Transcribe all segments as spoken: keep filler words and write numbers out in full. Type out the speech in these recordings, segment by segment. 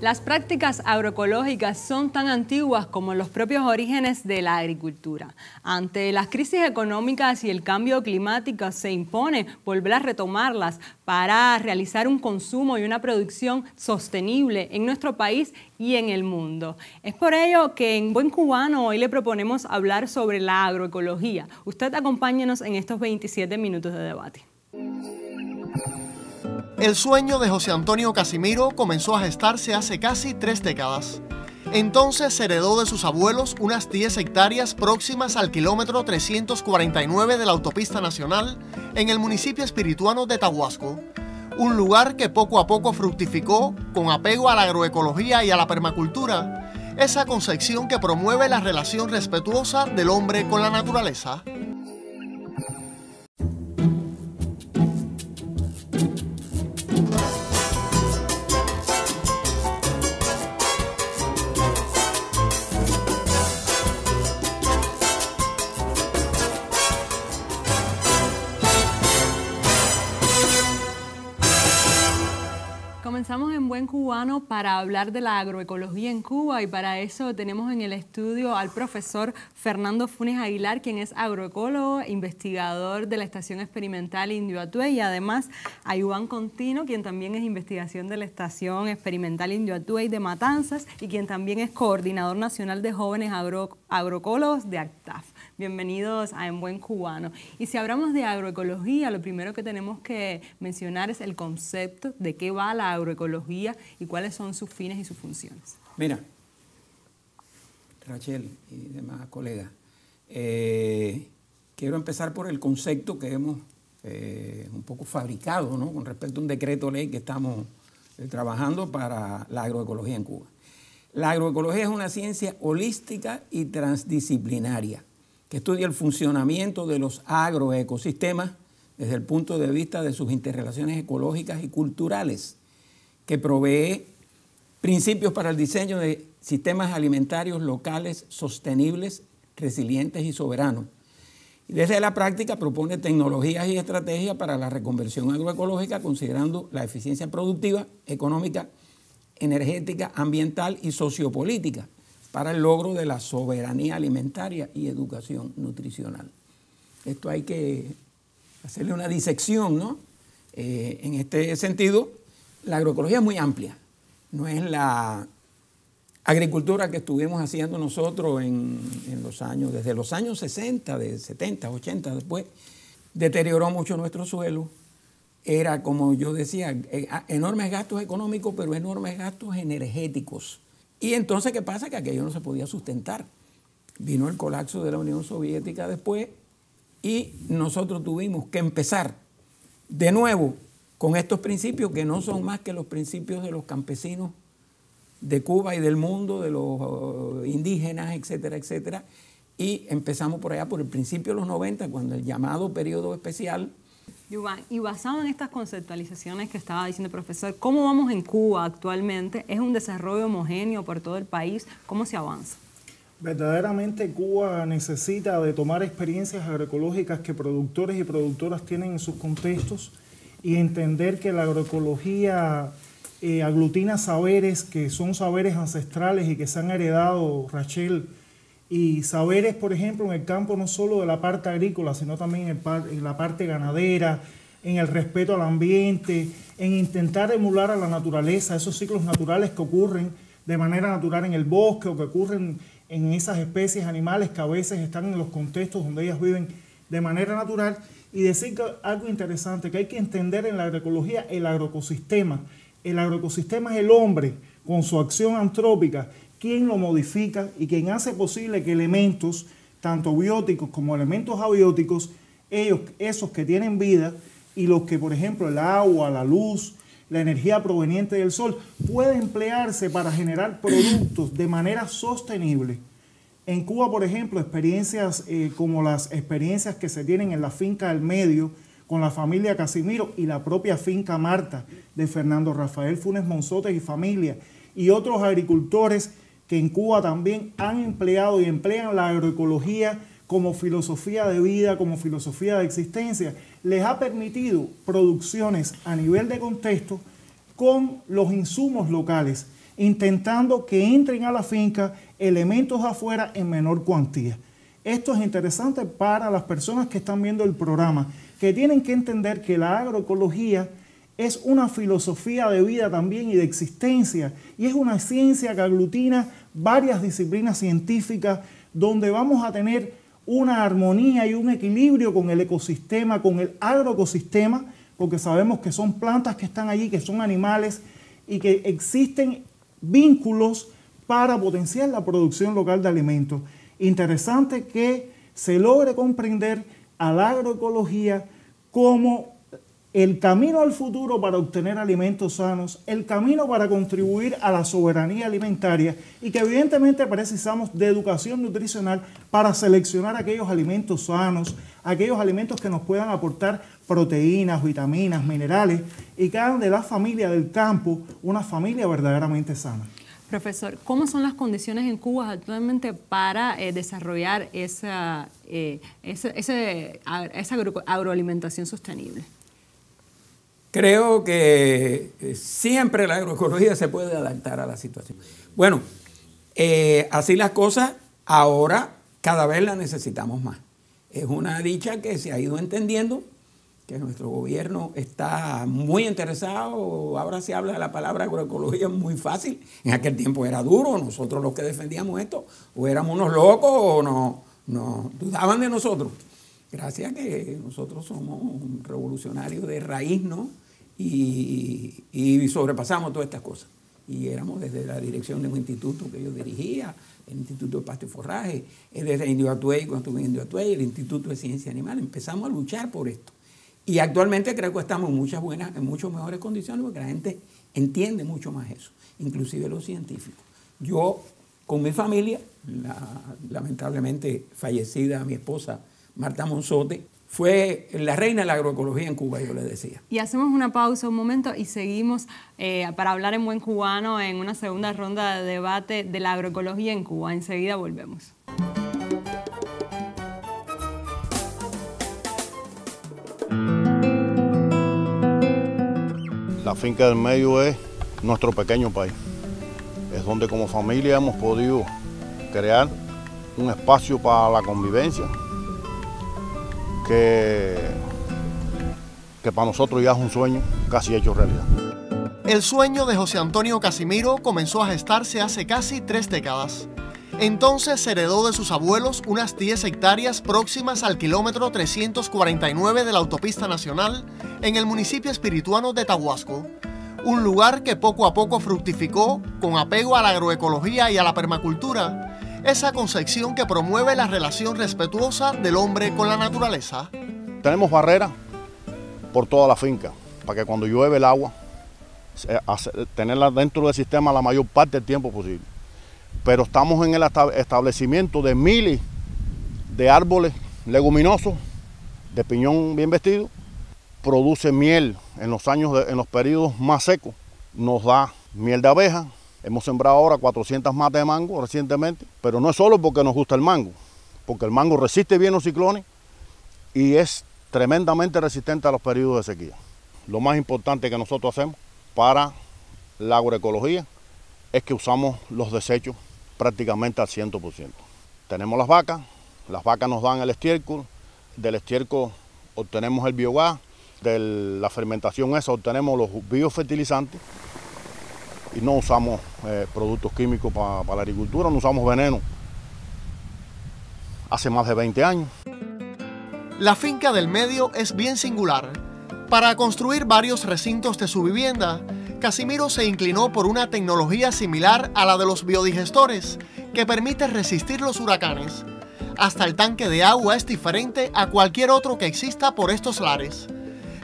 Las prácticas agroecológicas son tan antiguas como los propios orígenes de la agricultura. Ante las crisis económicas y el cambio climático se impone volver a retomarlas para realizar un consumo y una producción sostenible en nuestro país y en el mundo. Es por ello que en Buen Cubano hoy le proponemos hablar sobre la agroecología. Usted acompáñenos en estos veintisiete minutos de debate. El sueño de José Antonio Casimiro comenzó a gestarse hace casi tres décadas. Entonces heredó de sus abuelos unas diez hectáreas próximas al kilómetro trescientos cuarenta y nueve de la autopista nacional en el municipio espirituano de Taguasco, un lugar que poco a poco fructificó con apego a la agroecología y a la permacultura, esa concepción que promueve la relación respetuosa del hombre con la naturaleza. Comenzamos en Buen Cubano para hablar de la agroecología en Cuba y para eso tenemos en el estudio al profesor Fernando Funes Aguilar, quien es agroecólogo, investigador de la Estación Experimental Indio Hatuey, y además a Iván Contino, quien también es investigación de la Estación Experimental Indio Hatuey de Matanzas y quien también es coordinador nacional de jóvenes agro, agroecólogos de ACTAF. Bienvenidos a En Buen Cubano. Y si hablamos de agroecología, lo primero que tenemos que mencionar es el concepto de qué va la agroecología y cuáles son sus fines y sus funciones. Mira, Rachel y demás colegas, eh, quiero empezar por el concepto que hemos eh, un poco fabricado, ¿no?, con respecto a un decreto ley que estamos eh, trabajando para la agroecología en Cuba. La agroecología es una ciencia holística y transdisciplinaria que estudia el funcionamiento de los agroecosistemas desde el punto de vista de sus interrelaciones ecológicas y culturales, que provee principios para el diseño de sistemas alimentarios locales sostenibles, resilientes y soberanos. Y desde la práctica propone tecnologías y estrategias para la reconversión agroecológica, considerando la eficiencia productiva, económica, energética, ambiental y sociopolítica, para el logro de la soberanía alimentaria y educación nutricional. Esto hay que hacerle una disección, ¿no? Eh, en este sentido, la agroecología es muy amplia. No es la agricultura que estuvimos haciendo nosotros en, en los años, desde los años sesenta, de setenta, ochenta, después, deterioró mucho nuestro suelo. Era, como yo decía, enormes gastos económicos, pero enormes gastos energéticos. Y entonces, ¿qué pasa? Que aquello no se podía sustentar. Vino el colapso de la Unión Soviética después y nosotros tuvimos que empezar de nuevo con estos principios que no son más que los principios de los campesinos de Cuba y del mundo, de los indígenas, etcétera, etcétera. Y empezamos por allá, por el principio de los noventa, cuando el llamado periodo especial. Y basado en estas conceptualizaciones que estaba diciendo el profesor, ¿cómo vamos en Cuba actualmente? ¿Es un desarrollo homogéneo por todo el país? ¿Cómo se avanza? Verdaderamente Cuba necesita de tomar experiencias agroecológicas que productores y productoras tienen en sus contextos y entender que la agroecología eh, aglutina saberes que son saberes ancestrales y que se han heredado, Rachel, y saberes, por ejemplo, en el campo no solo de la parte agrícola, sino también en, par en la parte ganadera, en el respeto al ambiente, en intentar emular a la naturaleza, esos ciclos naturales que ocurren de manera natural en el bosque o que ocurren en esas especies animales que a veces están en los contextos donde ellas viven de manera natural. Y decir que algo interesante, que hay que entender en la agroecología el agroecosistema. El agroecosistema es el hombre con su acción antrópica, quien lo modifica y quien hace posible que elementos, tanto bióticos como elementos abióticos, ellos, esos que tienen vida y los que, por ejemplo, el agua, la luz, la energía proveniente del sol, puede emplearse para generar productos de manera sostenible. En Cuba, por ejemplo, experiencias eh, como las experiencias que se tienen en la Finca del Medio, con la familia Casimiro y la propia Finca Marta de Fernando Rafael Funes Monzote y familia, y otros agricultores que en Cuba también han empleado y emplean la agroecología como filosofía de vida, como filosofía de existencia, les ha permitido producciones a nivel de contexto con los insumos locales. intentando que entren a la finca elementos afuera en menor cuantía. Esto es interesante para las personas que están viendo el programa, que tienen que entender que la agroecología es una filosofía de vida también y de existencia, y es una ciencia que aglutina varias disciplinas científicas donde vamos a tener una armonía y un equilibrio con el ecosistema, con el agroecosistema, porque sabemos que son plantas que están allí, que son animales y que existen vínculos para potenciar la producción local de alimentos. Interesante que se logre comprender a la agroecología como el camino al futuro para obtener alimentos sanos, el camino para contribuir a la soberanía alimentaria y que evidentemente precisamos de educación nutricional para seleccionar aquellos alimentos sanos, aquellos alimentos que nos puedan aportar proteínas, vitaminas, minerales y que hagan de la familia del campo una familia verdaderamente sana. Profesor, ¿cómo son las condiciones en Cuba actualmente para eh, desarrollar esa, eh, esa, ese, esa agro, agroalimentación sostenible? Creo que siempre la agroecología se puede adaptar a la situación. Bueno, eh, así las cosas, ahora cada vez la necesitamos más. Es una dicha que se ha ido entendiendo, que nuestro gobierno está muy interesado. Ahora se habla de la palabra agroecología muy fácil. En aquel tiempo era duro, nosotros los que defendíamos esto, o éramos unos locos o no, no dudaban de nosotros. Gracias a que nosotros somos revolucionarios de raíz, ¿no? Y, y sobrepasamos todas estas cosas. Y éramos desde la dirección de un instituto que yo dirigía, el Instituto de Pasto y Forraje, desde Indio Hatuey, cuando estuve en Indio Hatuey, el Instituto de Ciencia Animal. Empezamos a luchar por esto. Y actualmente creo que estamos en muchas buenas, en muchas mejores condiciones porque la gente entiende mucho más eso, inclusive los científicos. Yo, con mi familia, la, lamentablemente fallecida mi esposa, Marta Monzote, fue la reina de la agroecología en Cuba, yo le decía. Y hacemos una pausa un momento y seguimos eh, para hablar en Buen Cubano en una segunda ronda de debate de la agroecología en Cuba. Enseguida volvemos. La finca del medio es nuestro pequeño país. Es donde como familia hemos podido crear un espacio para la convivencia, Que, que para nosotros ya es un sueño casi hecho realidad. El sueño de José Antonio Casimiro comenzó a gestarse hace casi tres décadas. Entonces heredó de sus abuelos unas diez hectáreas próximas al kilómetro trescientos cuarenta y nueve de la autopista nacional en el municipio espirituano de Taguasco, un lugar que poco a poco fructificó con apego a la agroecología y a la permacultura, esa concepción que promueve la relación respetuosa del hombre con la naturaleza. Tenemos barreras por toda la finca, para que cuando llueve el agua, tenerla dentro del sistema la mayor parte del tiempo posible. Pero estamos en el establecimiento de miles de árboles leguminosos, de piñón bien vestido, produce miel en los años, de, en los periodos más secos, nos da miel de abeja. Hemos sembrado ahora cuatrocientas matas de mango recientemente, pero no es solo porque nos gusta el mango, porque el mango resiste bien los ciclones y es tremendamente resistente a los periodos de sequía. Lo más importante que nosotros hacemos para la agroecología es que usamos los desechos prácticamente al cien por ciento. Tenemos las vacas, las vacas nos dan el estiércol, del estiércol obtenemos el biogás, de la fermentación esa obtenemos los biofertilizantes, y no usamos eh, productos químicos para pa la agricultura, no usamos veneno. Hace más de veinte años. La finca del medio es bien singular. Para construir varios recintos de su vivienda, Casimiro se inclinó por una tecnología similar a la de los biodigestores, que permite resistir los huracanes. Hasta el tanque de agua es diferente a cualquier otro que exista por estos lares.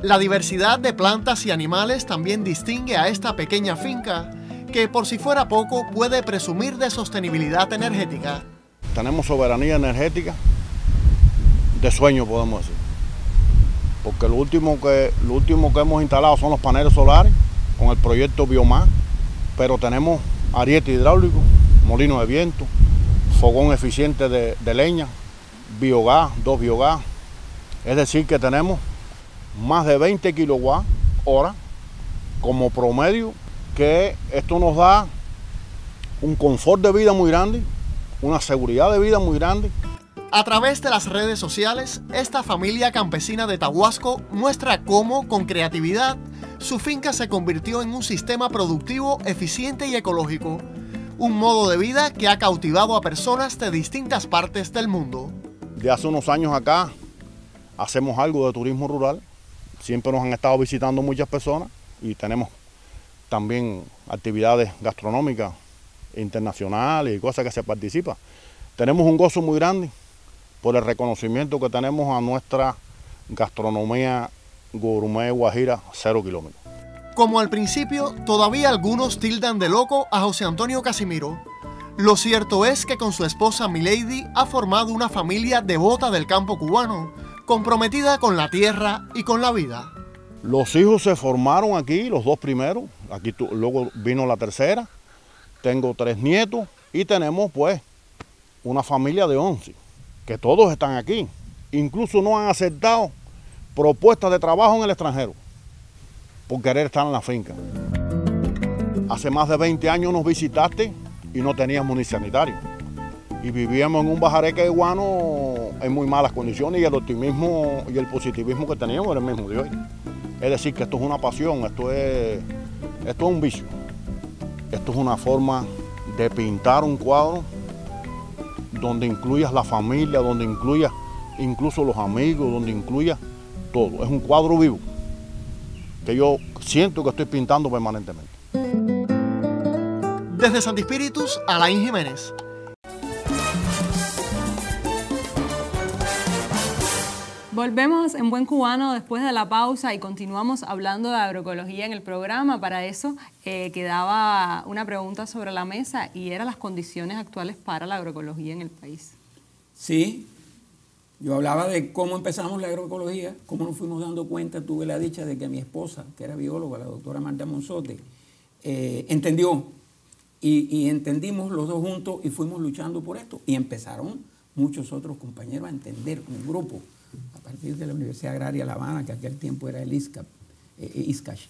La diversidad de plantas y animales también distingue a esta pequeña finca, que por si fuera poco puede presumir de sostenibilidad energética. Tenemos soberanía energética de sueño, podemos decir. Porque lo último que, lo último que hemos instalado son los paneles solares con el proyecto Biomás, pero tenemos ariete hidráulico, molino de viento, fogón eficiente de, de leña, biogás, dos biogás. Es decir que tenemos más de veinte kilowatt hora como promedio, que esto nos da un confort de vida muy grande, una seguridad de vida muy grande. A través de las redes sociales, esta familia campesina de Taguasco muestra cómo, con creatividad, su finca se convirtió en un sistema productivo eficiente y ecológico, un modo de vida que ha cautivado a personas de distintas partes del mundo. De hace unos años acá, hacemos algo de turismo rural, siempre nos han estado visitando muchas personas y tenemos también actividades gastronómicas internacionales y cosas que se participan. Tenemos un gozo muy grande por el reconocimiento que tenemos a nuestra gastronomía gourmet guajira cero kilómetros. Como al principio, todavía algunos tildan de loco a José Antonio Casimiro. Lo cierto es que con su esposa Milady ha formado una familia devota del campo cubano, comprometida con la tierra y con la vida. Los hijos se formaron aquí, los dos primeros, aquí tu, luego vino la tercera, tengo tres nietos y tenemos pues una familia de once, que todos están aquí, incluso no han aceptado propuestas de trabajo en el extranjero, por querer estar en la finca. Hace más de veinte años nos visitaste y no teníamos ni sanitario. Y vivíamos en un bajareque guano en muy malas condiciones y el optimismo y el positivismo que teníamos era el mismo de hoy. Es decir, que esto es una pasión, esto es, esto es un vicio. Esto es una forma de pintar un cuadro donde incluyas la familia, donde incluyas incluso los amigos, donde incluyas todo. Es un cuadro vivo que yo siento que estoy pintando permanentemente. Desde Santi Spíritus, Alain Jiménez. Volvemos en Buen Cubano después de la pausa y continuamos hablando de agroecología en el programa. Para eso eh, quedaba una pregunta sobre la mesa y eran las condiciones actuales para la agroecología en el país. Sí, yo hablaba de cómo empezamos la agroecología, cómo nos fuimos dando cuenta. Tuve la dicha de que mi esposa, que era bióloga, la doctora Marta Monzote, eh, entendió y, y entendimos los dos juntos y fuimos luchando por esto. Y empezaron muchos otros compañeros a entender un grupo. A partir de la Universidad Agraria La Habana, que aquel tiempo era el ISCAP, eh, ISCASH.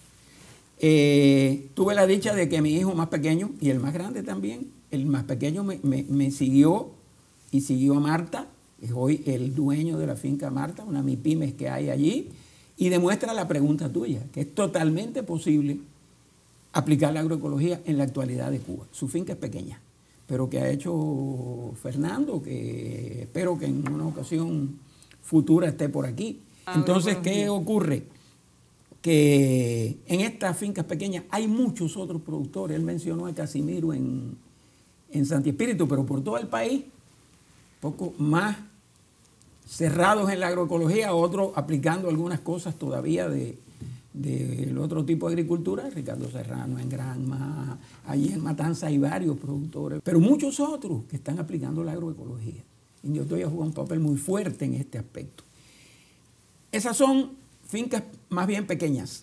Eh, tuve la dicha de que mi hijo más pequeño, y el más grande también, el más pequeño me, me, me siguió y siguió a Marta, es hoy el dueño de la finca Marta, una MIPYMES que hay allí, y demuestra la pregunta tuya, que es totalmente posible aplicar la agroecología en la actualidad de Cuba. Su finca es pequeña, pero que ha hecho Fernando, que espero que en una ocasión futura esté por aquí. Entonces, ¿qué ocurre? Que en estas fincas pequeñas hay muchos otros productores. Él mencionó a Casimiro en, en Santi Spíritus, pero por todo el país, poco más cerrados en la agroecología, otros aplicando algunas cosas todavía del de, de otro tipo de agricultura. Ricardo Serrano en Granma, allí en Matanza hay varios productores, pero muchos otros que están aplicando la agroecología. Indio Hatuey ha jugado un papel muy fuerte en este aspecto. Esas son fincas más bien pequeñas.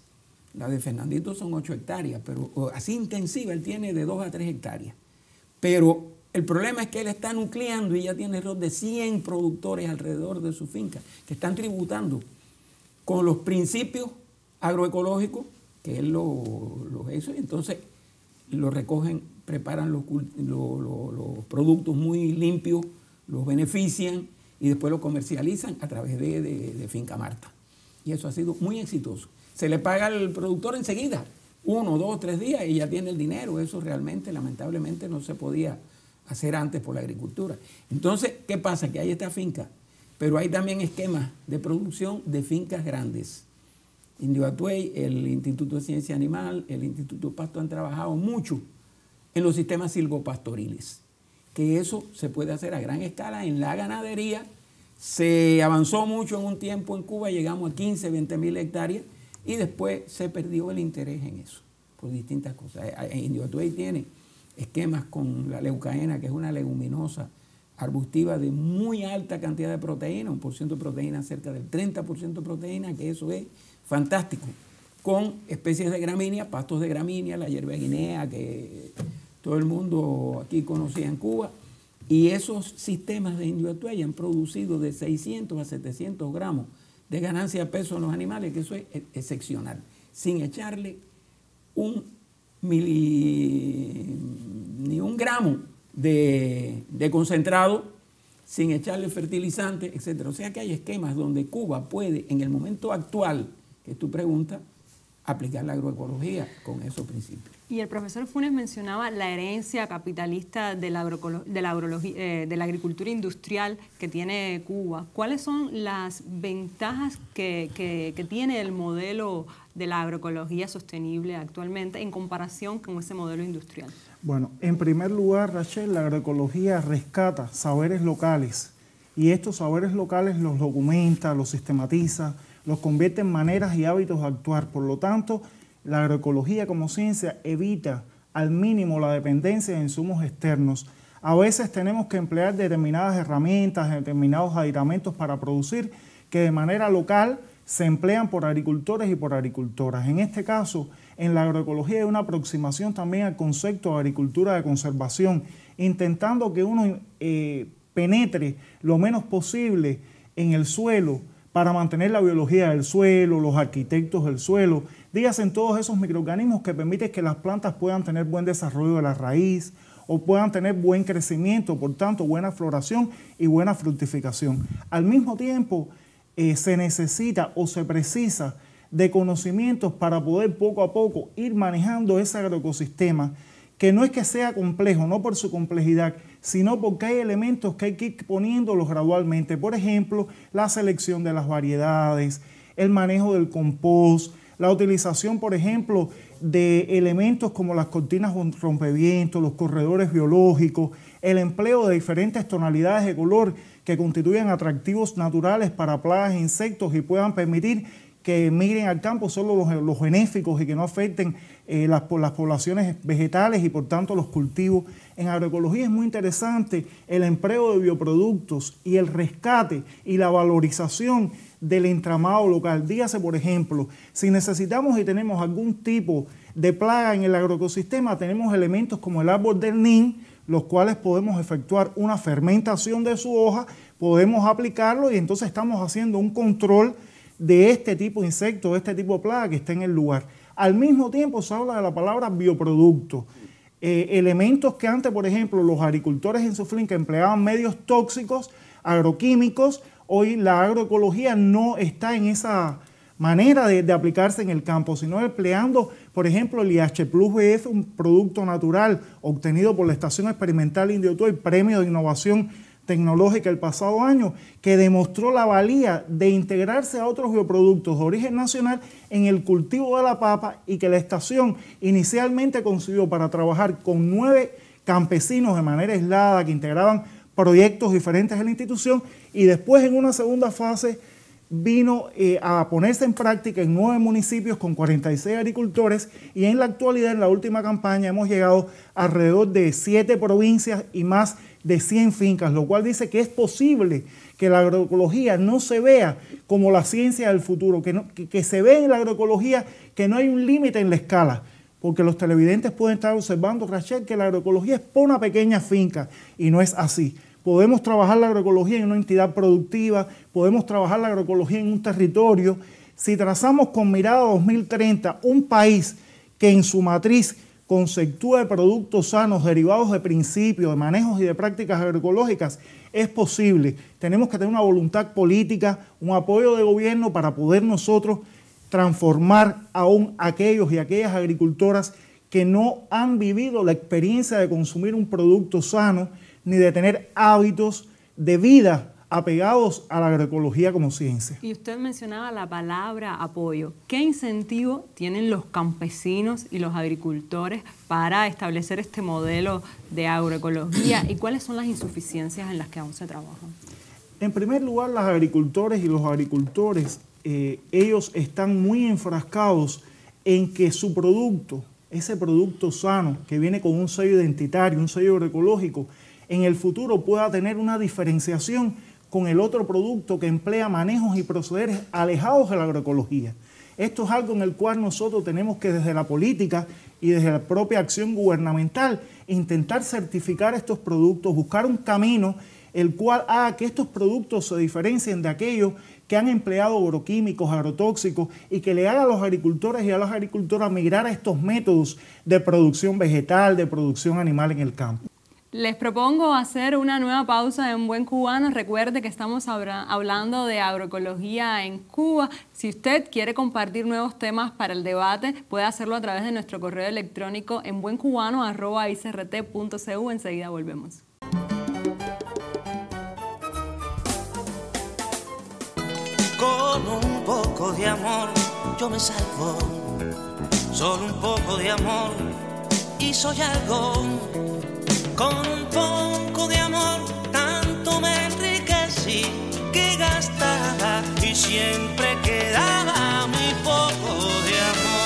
La de Fernandito son ocho hectáreas, pero así intensiva, él tiene de dos a tres hectáreas. Pero el problema es que él está nucleando y ya tiene alrededor de cien productores alrededor de su finca que están tributando con los principios agroecológicos que él lo, lo hizo. Y entonces lo recogen, preparan los, los, los, los productos muy limpios, los benefician y después los comercializan a través de, de, de Finca Marta. Y eso ha sido muy exitoso. Se le paga al productor enseguida, uno, dos, tres días y ya tiene el dinero. Eso realmente, lamentablemente, no se podía hacer antes por la agricultura. Entonces, ¿qué pasa? Que hay esta finca, pero hay también esquemas de producción de fincas grandes. Indio Hatuey, el Instituto de Ciencia Animal, el Instituto de Pasto han trabajado mucho en los sistemas silvopastoriles, que eso se puede hacer a gran escala en la ganadería. Se avanzó mucho en un tiempo en Cuba, llegamos a quince, veinte mil hectáreas y después se perdió el interés en eso por distintas cosas. Indio Hatuey tiene esquemas con la leucaena, que es una leguminosa arbustiva de muy alta cantidad de proteína, un por ciento de proteína, cerca del treinta por ciento de proteína, que eso es fantástico, con especies de gramínea, pastos de gramínea, la hierba guinea, que todo el mundo aquí conocía en Cuba, y esos sistemas de Indio Hatuey han producido de seiscientos a setecientos gramos de ganancia de peso en los animales, que eso es excepcional, sin echarle un mili, ni un gramo de, de concentrado sin echarle fertilizante, etcétera. O sea que hay esquemas donde Cuba puede, en el momento actual, que es tu pregunta, aplicar la agroecología con esos principios. Y el profesor Funes mencionaba la herencia capitalista de la, agro, de, la agrología, eh, de la agricultura industrial que tiene Cuba. ¿Cuáles son las ventajas que, que, que tiene el modelo de la agroecología sostenible actualmente en comparación con ese modelo industrial? Bueno, en primer lugar, Rachel, la agroecología rescata saberes locales y estos saberes locales los documenta, los sistematiza, los convierte en maneras y hábitos de actuar. Por lo tanto, la agroecología como ciencia evita al mínimo la dependencia de insumos externos. A veces tenemos que emplear determinadas herramientas, determinados aditamentos para producir que de manera local se emplean por agricultores y por agricultoras. En este caso, en la agroecología hay una aproximación también al concepto de agricultura de conservación, intentando que uno eh, penetre lo menos posible en el suelo, para mantener la biología del suelo, los arquitectos del suelo, dígase en todos esos microorganismos que permiten que las plantas puedan tener buen desarrollo de la raíz o puedan tener buen crecimiento, por tanto, buena floración y buena fructificación. Al mismo tiempo, eh, se necesita o se precisa de conocimientos para poder poco a poco ir manejando ese agroecosistema, que no es que sea complejo, no por su complejidad, sino porque hay elementos que hay que ir poniéndolos gradualmente. Por ejemplo, la selección de las variedades, el manejo del compost, la utilización, por ejemplo, de elementos como las cortinas rompevientos, los corredores biológicos, el empleo de diferentes tonalidades de color que constituyen atractivos naturales para plagas e insectos y puedan permitir que migren al campo solo los, los benéficos y que no afecten eh, las, las poblaciones vegetales y por tanto los cultivos. En agroecología es muy interesante el empleo de bioproductos y el rescate y la valorización del entramado local. Dígase, por ejemplo, si necesitamos y tenemos algún tipo de plaga en el agroecosistema, tenemos elementos como el árbol del nin, los cuales podemos efectuar una fermentación de su hoja, podemos aplicarlo y entonces estamos haciendo un control de este tipo de insectos, de este tipo de plaga que está en el lugar. Al mismo tiempo se habla de la palabra bioproducto. Eh, elementos que antes, por ejemplo, los agricultores en su finca empleaban medios tóxicos, agroquímicos, hoy la agroecología no está en esa manera de, de aplicarse en el campo, sino empleando, por ejemplo, el I H Plus B F, un producto natural obtenido por la Estación Experimental Indio Hatuey, premio de innovación tecnológica el pasado año, que demostró la valía de integrarse a otros bioproductos de origen nacional en el cultivo de la papa y que la estación inicialmente concibió para trabajar con nueve campesinos de manera aislada que integraban proyectos diferentes en la institución y después en una segunda fase vino eh, a ponerse en práctica en nueve municipios con cuarenta y seis agricultores y en la actualidad, en la última campaña, hemos llegado alrededor de siete provincias y más de cien fincas, lo cual dice que es posible que la agroecología no se vea como la ciencia del futuro, que, no, que, que se ve en la agroecología que no hay un límite en la escala, porque los televidentes pueden estar observando, Rachel, que la agroecología es por una pequeña finca y no es así. Podemos trabajar la agroecología en una entidad productiva, podemos trabajar la agroecología en un territorio. Si trazamos con mirada dos mil treinta un país que en su matriz conceptúa de productos sanos derivados de principios, de manejos y de prácticas agroecológicas, es posible. Tenemos que tener una voluntad política, un apoyo de gobierno para poder nosotros transformar aún aquellos y aquellas agricultoras que no han vivido la experiencia de consumir un producto sano ni de tener hábitos de vida apegados a la agroecología como ciencia. Y usted mencionaba la palabra apoyo. ¿Qué incentivo tienen los campesinos y los agricultores para establecer este modelo de agroecología y cuáles son las insuficiencias en las que aún se trabajan? En primer lugar, los agricultores y los agricultores, eh, ellos están muy enfrascados en que su producto, ese producto sano que viene con un sello identitario, un sello agroecológico, en el futuro pueda tener una diferenciación con el otro producto que emplea manejos y procederes alejados de la agroecología. Esto es algo en el cual nosotros tenemos que desde la política y desde la propia acción gubernamental intentar certificar estos productos, buscar un camino el cual haga que estos productos se diferencien de aquellos que han empleado agroquímicos, agrotóxicos, y que le haga a los agricultores y a las agricultoras migrar a estos métodos de producción vegetal, de producción animal en el campo. Les propongo hacer una nueva pausa en Buen Cubano. Recuerde que estamos hablando de agroecología en Cuba. Si usted quiere compartir nuevos temas para el debate, puede hacerlo a través de nuestro correo electrónico en buen cubano arroba i c r t punto c u. Enseguida volvemos. Con un poco de amor yo me salvo, solo un poco de amor y soy algo. Con un poco de amor tanto me enriquecí que gastaba y siempre quedaba muy poco de amor.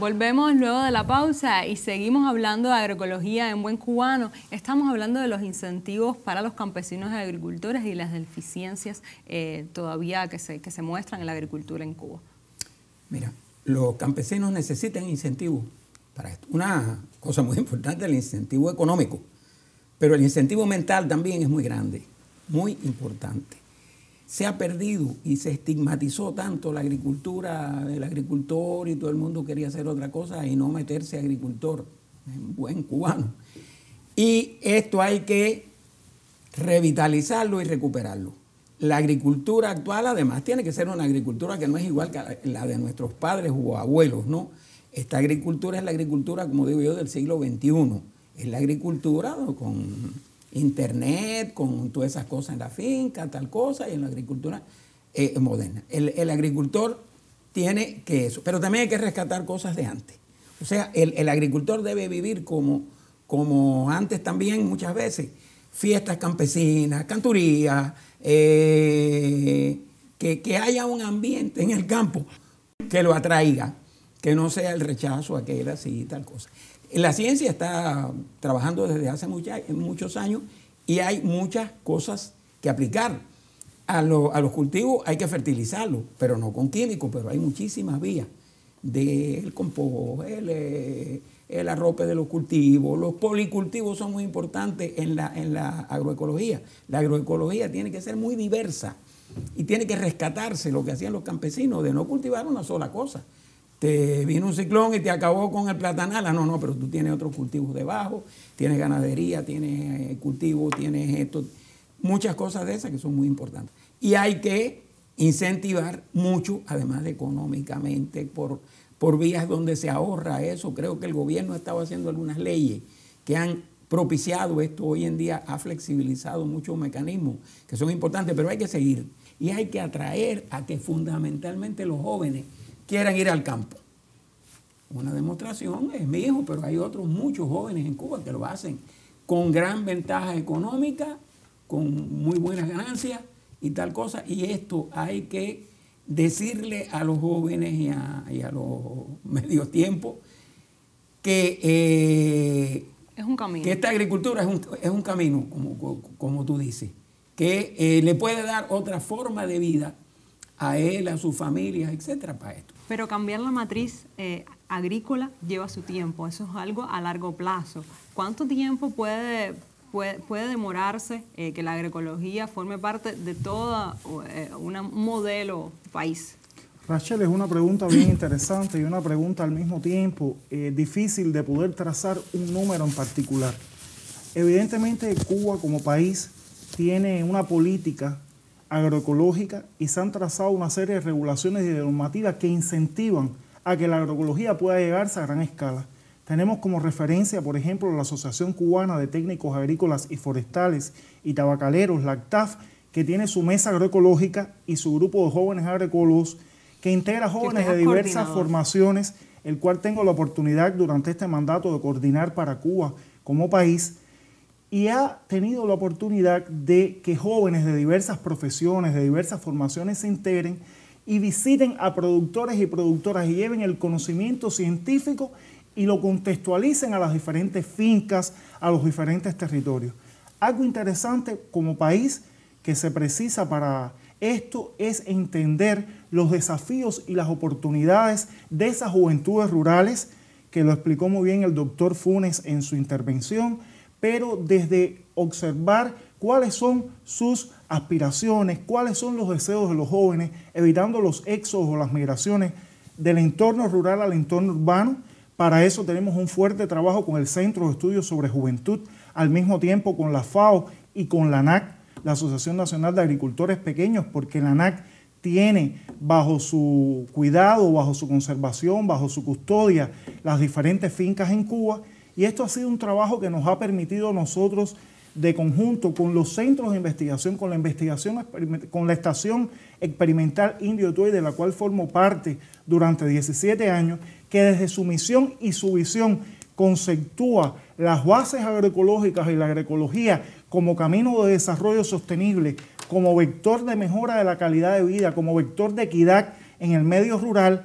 Volvemos luego de la pausa y seguimos hablando de agroecología en Buen Cubano. Estamos hablando de los incentivos para los campesinos y agricultores y las deficiencias eh, todavía que se, que se muestran en la agricultura en Cuba. Mira, los campesinos necesitan incentivos para esto. Una cosa muy importante es el incentivo económico, pero el incentivo mental también es muy grande, muy importante. Se ha perdido y se estigmatizó tanto la agricultura, el agricultor, y todo el mundo quería hacer otra cosa y no meterse agricultor, en buen cubano. Y esto hay que revitalizarlo y recuperarlo. La agricultura actual además tiene que ser una agricultura que no es igual que la de nuestros padres o abuelos, ¿no? Esta agricultura es la agricultura, como digo yo, del siglo veintiuno. Es la agricultura con internet, con todas esas cosas en la finca, tal cosa, y en la agricultura eh, moderna. El, el agricultor tiene que eso, pero también hay que rescatar cosas de antes. O sea, el, el agricultor debe vivir como... como antes también muchas veces, fiestas campesinas, canturías, eh, que, que haya un ambiente en el campo que lo atraiga, que no sea el rechazo, aquel así, tal cosa. La ciencia está trabajando desde hace mucha, muchos años y hay muchas cosas que aplicar. A, lo, a los cultivos hay que fertilizarlos, pero no con químicos, pero hay muchísimas vías del compost, el... Eh, el arrope de los cultivos, los policultivos son muy importantes en la, en la agroecología. La agroecología tiene que ser muy diversa y tiene que rescatarse lo que hacían los campesinos de no cultivar una sola cosa. Te vino un ciclón y te acabó con el platanal. Ah, no, no, pero tú tienes otros cultivos debajo, tienes ganadería, tienes cultivo, tienes esto, muchas cosas de esas que son muy importantes. Y hay que incentivar mucho, además de económicamente, por... por vías donde se ahorra eso. Creo que el gobierno ha estado haciendo algunas leyes que han propiciado esto hoy en día, ha flexibilizado muchos mecanismos que son importantes, pero hay que seguir. Y hay que atraer a que fundamentalmente los jóvenes quieran ir al campo. Una demostración es mi hijo, pero hay otros muchos jóvenes en Cuba que lo hacen con gran ventaja económica, con muy buenas ganancias y tal cosa. Y esto hay que decirle a los jóvenes y a, y a los medios tiempos que, eh, es un camino. Que esta agricultura es un, es un camino, como, como tú dices, que eh, le puede dar otra forma de vida a él, a su familia, etcétera, para esto. Pero cambiar la matriz eh, agrícola lleva su tiempo, eso es algo a largo plazo. ¿Cuánto tiempo puede... Puede, puede demorarse eh, que la agroecología forme parte de todo eh, un modelo país? Rachel, es una pregunta bien interesante y una pregunta al mismo tiempo eh, difícil de poder trazar un número en particular. Evidentemente Cuba como país tiene una política agroecológica y se han trazado una serie de regulaciones y de normativas que incentivan a que la agroecología pueda llegarse a gran escala. Tenemos como referencia, por ejemplo, la Asociación Cubana de Técnicos Agrícolas y Forestales y Tabacaleros, la ACTAF, que tiene su mesa agroecológica y su grupo de jóvenes agroecólogos, que integra jóvenes de diversas formaciones, el cual tengo la oportunidad durante este mandato de coordinar para Cuba como país, y ha tenido la oportunidad de que jóvenes de diversas profesiones, de diversas formaciones se integren y visiten a productores y productoras y lleven el conocimiento científico y lo contextualicen a las diferentes fincas, a los diferentes territorios. Algo interesante como país que se precisa para Esto es entender los desafíos y las oportunidades de esas juventudes rurales, que lo explicó muy bien el doctor Funes en su intervención, pero desde observar cuáles son sus aspiraciones, cuáles son los deseos de los jóvenes, evitando los éxodos o las migraciones del entorno rural al entorno urbano. Para eso tenemos un fuerte trabajo con el Centro de Estudios sobre Juventud, al mismo tiempo con la FAO y con la N A C, la Asociación Nacional de Agricultores Pequeños, porque la N A C tiene bajo su cuidado, bajo su conservación, bajo su custodia, las diferentes fincas en Cuba, y esto ha sido un trabajo que nos ha permitido nosotros, de conjunto con los centros de investigación, con la investigación, con la Estación Experimental Indio Hatuey, de la cual formó parte durante diecisiete años, que desde su misión y su visión conceptúa las bases agroecológicas y la agroecología como camino de desarrollo sostenible, como vector de mejora de la calidad de vida, como vector de equidad en el medio rural,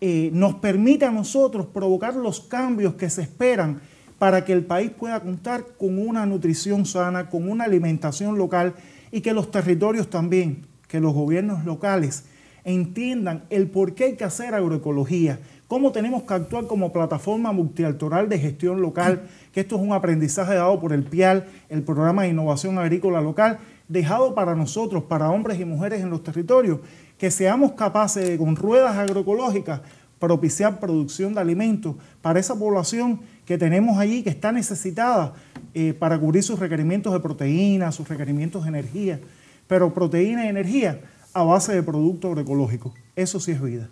eh, nos permite a nosotros provocar los cambios que se esperan para que el país pueda contar con una nutrición sana, con una alimentación local, y que los territorios también, que los gobiernos locales entiendan el por qué hay que hacer agroecología, cómo tenemos que actuar como plataforma multiactoral de gestión local, que esto es un aprendizaje dado por el PIAL, el Programa de Innovación Agrícola Local, dejado para nosotros, para hombres y mujeres en los territorios, que seamos capaces de, con ruedas agroecológicas, propiciar producción de alimentos para esa población que tenemos allí, que está necesitada eh, para cubrir sus requerimientos de proteína, sus requerimientos de energía, pero proteína y energía a base de productos agroecológicos. Eso sí es vida.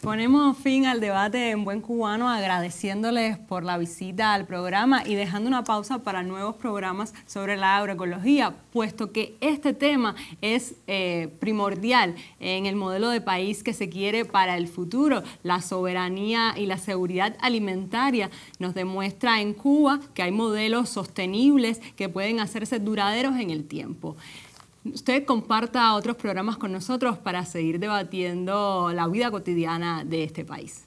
Ponemos fin al debate en Buen Cubano, agradeciéndoles por la visita al programa y dejando una pausa para nuevos programas sobre la agroecología, puesto que este tema es eh, primordial en el modelo de país que se quiere para el futuro. La soberanía y la seguridad alimentaria nos demuestra en Cuba que hay modelos sostenibles que pueden hacerse duraderos en el tiempo. Usted comparta otros programas con nosotros para seguir debatiendo la vida cotidiana de este país.